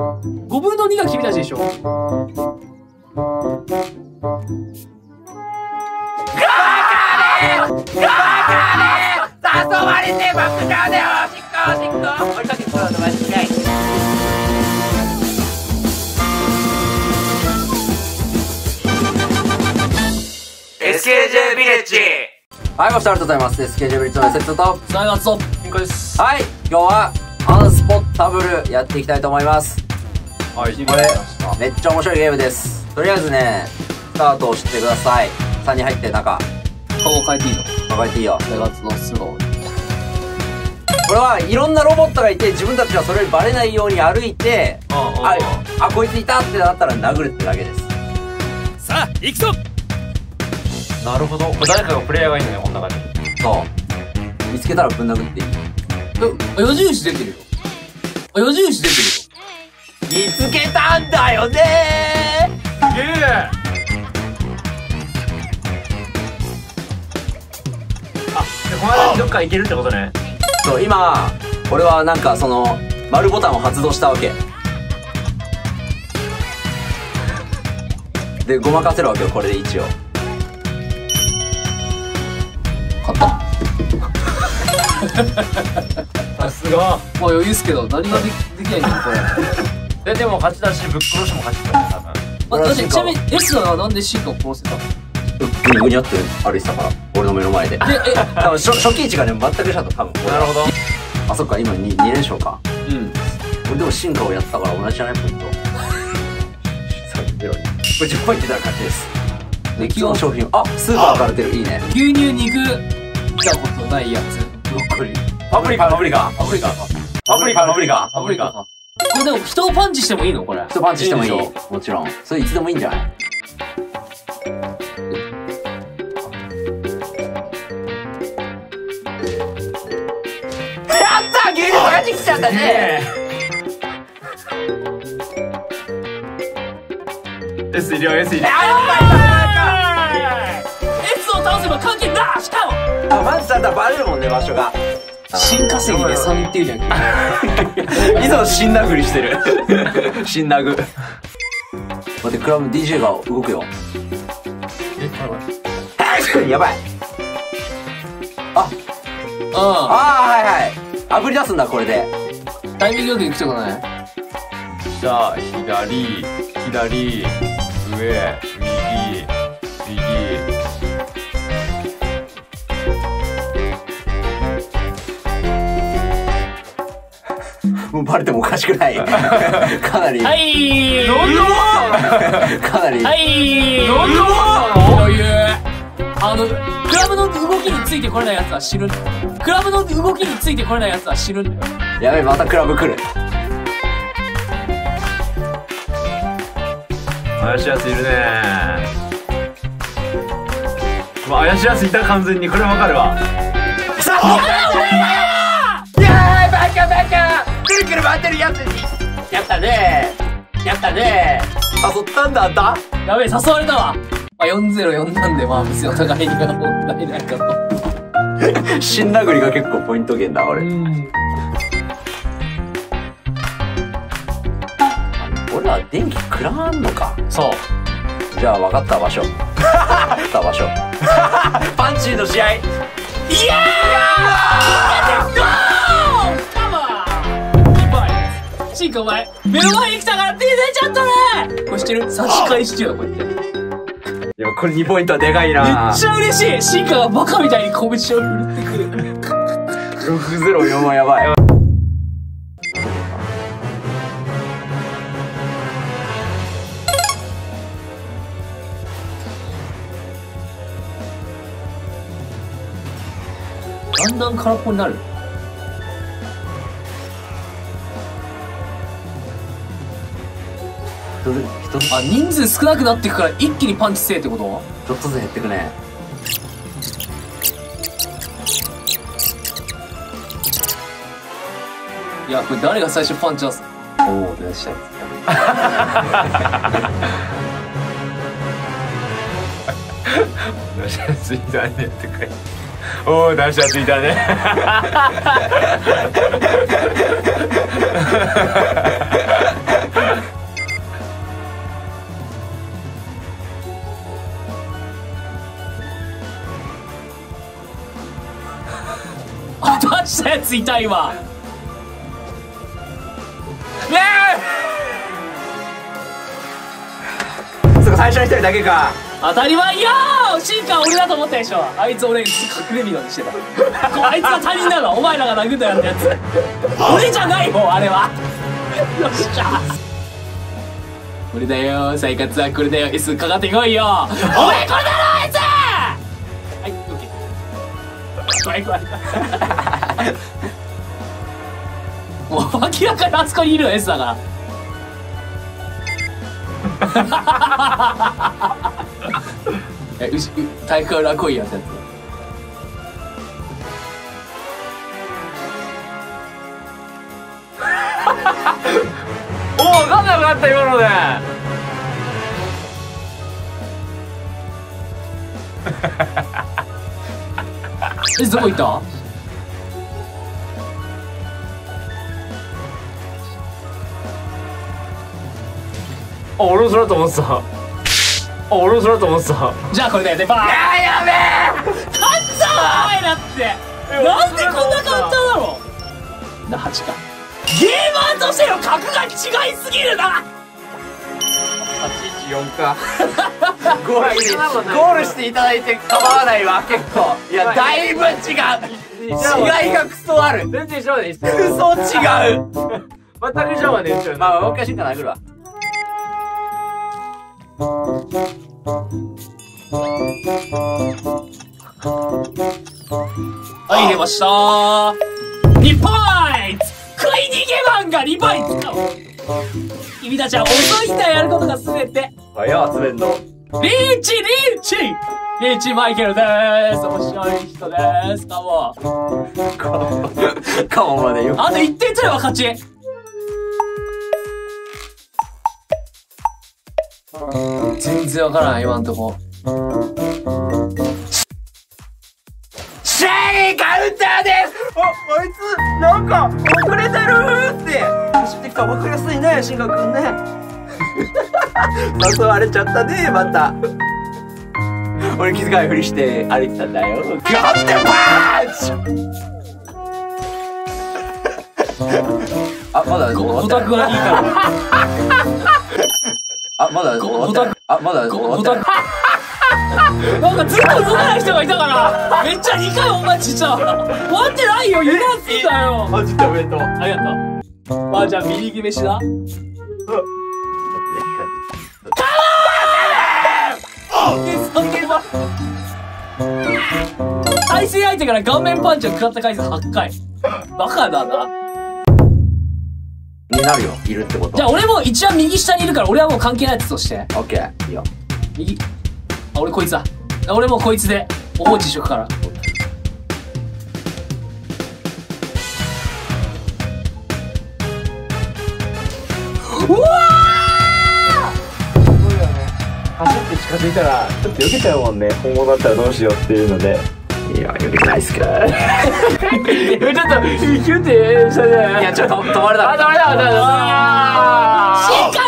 5分の2が君たちでしょ。SKJ ビレッジ、はい、ご視聴ありがとうございます。 SKJ ビレッジのセットとスナイマツとピンコです。はい、今日はアンスポッタブルやっていきたいと思います。はい、これめっちゃ面白いゲームです。とりあえずね、スタートを知ってください。3に入って中顔変えていいの？変えていいよ。生活のスロー。これはいろんなロボットがいて、自分たちはそれにバレないように歩いて、あ、こいついたってなったら殴るってだけです。さあ、行くぞ。なるほど。誰かがプレイヤーがいるのよ、この中に。そう。見つけたらぶん殴っていい。矢印出てるよ。矢印出てるよ。見つけたんだよねー。すげえ。この間にどっか行けるってことね。そう、今俺はなんかその丸ボタンを発動したわけで、ごまかせるわけよ、これで。一応勝ったさすが。もう余裕っすけど、何ができないんだこれで。でも勝ちだし、ぶっ殺しても勝ちだし、多分。私ちなみに S はなんでシンカを殺せたの？グニグニって歩いてたから、俺の目の前で。多分初期位置がね、全く一緒だった多分。なるほど。あ、そっか、今2連勝か。うん、俺でも進化をやったから同じじゃないポイント。30秒にこれ10ポイント出たら勝ちです。で、既存商品、あ、スーパーから出る。いいね。牛乳、肉見たことないやつ。ブロッコリー、パプリカ、パプリカ、パプリカ、パプリカ、パプリカ、パプリカ。これでも人をパンチしてもいいの？これ人パンチしてもいいよ、もちろん。それいつでもいいんじゃない？来ちゃったね。S いるよ、S いる。S を倒せば完結だ。しかもマジだったらバレるもんね、場所が。新稼ぎで3っていうじゃん。いつも死んだふりしてる。死んだぐ。待って、クラブ DJ が動くよ。やばい。あ、うん、あー、はいはい。炙り出すんだ、これで。タイミングよく行くとこない？じゃあ、左、左、上、右、右。もうバレてもおかしくない。かなり。はい。何かなり。はい。何こういう。クラブの動きについてこれないやつは死ぬ。クラブの動きについてこれないやつは死ぬんだよ。やべえ、またクラブ来る。怪しいやついるねー。怪しいやついた、完全に。これわかるわ。さあ、いやー、バカバカ、くるくる回ってるやつに。やったねー、やったねー。誘ったんだ、あんた。やべえ、誘われたわ。まあ、404なんで、まあ別にお互いには問題ないかと。死んだぐりが結構ポイント源だ、俺。俺ら電気食らわんのか。そう。じゃあ分かった場所。分かった場所。パンチーの試合。イエーイ。シンカ、お前目の前に来たから手出ちゃったね。これ知ってる？差し返し中だ、これって。いや、これ2ポイントはでかいな。めっちゃ嬉しい。シンカがバカみたいに拳を振ってくる。604はやばい。だんだん空っぽになる。あ、人数少なくなっていくから一気にパンチせえってこと？ちょっとずつ減ってくね。いや、これ誰が最初パンチ出す？おお、出しちゃう。出しちゃついたねって書いて。おお、出しちゃついたね。つ痛いわ。そこ最初の一人だけか。当たり前よー。シンカー俺だと思ったでしょ。あいつ俺隠れみのにしてたあいつは他人なの。お前らが殴ったやつ俺じゃないもんあれはよっしゃこれだよ、再活はこれだよ。 S かかってこいよお前これだろあいつ。はい、オッケー。怖い怖いもう明らかにあそこにいるよ S だからえ、体育裏来いやったやつ。おお、分かんなくなった今のでえ、どこ行った。あ、俺もそれだと思ってた。あ、俺もそれだと思ってた。じゃあこれだよね、バーン。やべえ勝ったわお前だってなんでこんな簡単だろうな。8か。ゲーマーとしての格が違いすぎるな。814かゴールしていただいて構わないわ結構。いや、だいぶ違う違いがクソある。全然一緒までいいっすよ。クソ違う全く一緒まで一緒。まあ僕は進化殴るわ。はい、出ましたー。2ポイント。食い逃げマンが2倍使う。君たちは遅いんだ、やることがすべて。早集めんの。リーチリーチマイケルでーす。面白い人でーす。カモカモまでよ。あと1点ちゃえば勝ち。全然わからん今んとこ。シェイカウンターです。あいつなんか遅れてるって走ってきた。分かりやすいねシンガくんね誘われちゃったねまた俺気遣いふりして歩いてたんだよ。ガッテパンチあ、まだオタクはいいからあ、まだオタクあ、まだオタクなんかずっと動かない人がいたからめっちゃ2回お待ちした。終わってないよ、油断すんだよ。マジでおめでとう、ありがとう。まあじゃあ右決めしな。カモー対戦相手から顔面パンチを食らった回数8回。バカだなになるよ、いるってこと。じゃあ俺も一応右下にいるから俺はもう関係ないやつとして OK いいよ。右俺こいつだ。俺もこいつでお放置しとくから。うわあすごいよね。走って近づいたらちょっと避けちゃうもんね。本物だったらどうしようっていうので。いや避けないっすかちょっとキュンってしたじゃない。いやちょっと止まれた。あ、止まれた。しっか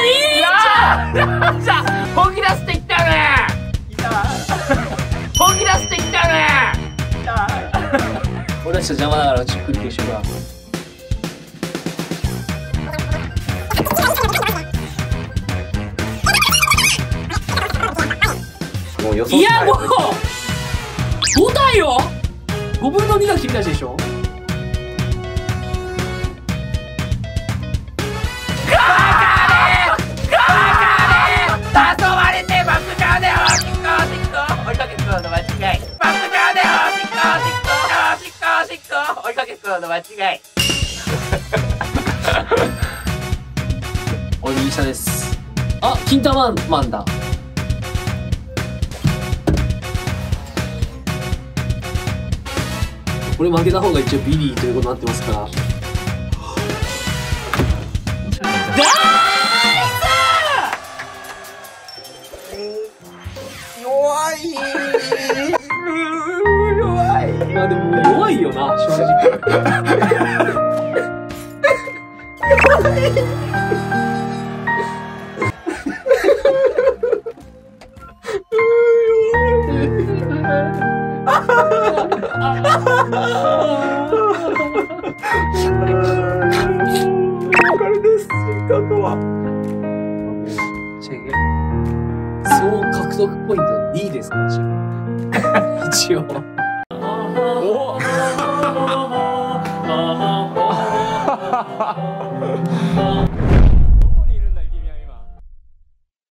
りーじゃあ本気出すって言ったよね。本気出すって言ったね俺たちと邪魔だからじっくり消しとくわ。いやもう5体よ。5分の2が君たちでしょ。間違い俺右下です。あ、キンタワンマンだ。俺負けた方が一応ビリーということになってますから。ナイス弱いまあでも弱いよな、正直。総獲得ポイント 2 ですか、一応。お